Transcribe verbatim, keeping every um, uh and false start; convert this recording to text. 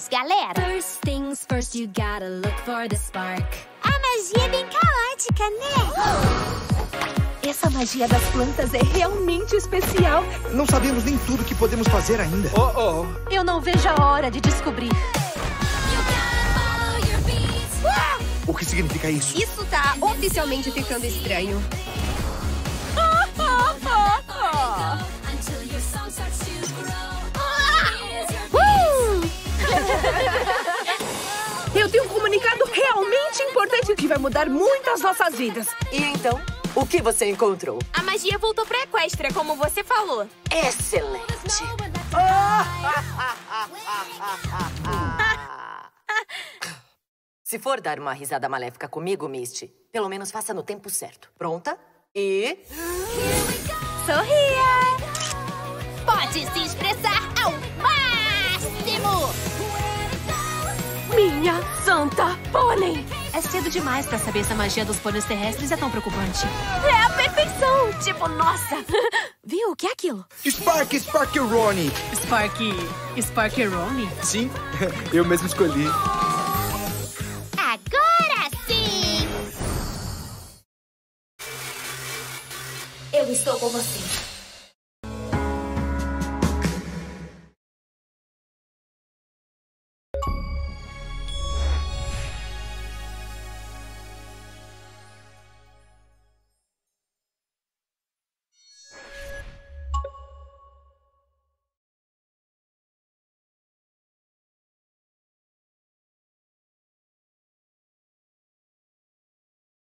vocês, galera! First things first, you gotta look for the spark. A magia é bem caótica, né? Essa magia das plantas é realmente especial. Não sabemos nem tudo que podemos fazer ainda. Oh, oh. Eu não vejo a hora de descobrir. O que significa isso? Isso tá oficialmente ficando estranho. Oh, oh, oh, oh. Uh! Eu tenho um comunicado realmente importante que vai mudar muito as nossas vidas. E então, o que você encontrou? A magia voltou pra Equestria, como você falou. Excelente. Se for dar uma risada maléfica comigo, Misty, pelo menos faça no tempo certo. Pronta? E... sorria! Pode se expressar ao máximo! Minha santa pônei! É cedo demais pra saber se a magia dos pôneis terrestres é tão preocupante. É a perfeição! Tipo, nossa! Viu? O que é aquilo? Sparky, Sparky Ronnie! Sparky... Sparky Ronnie? Sim, eu mesmo escolhi. Eu estou com você.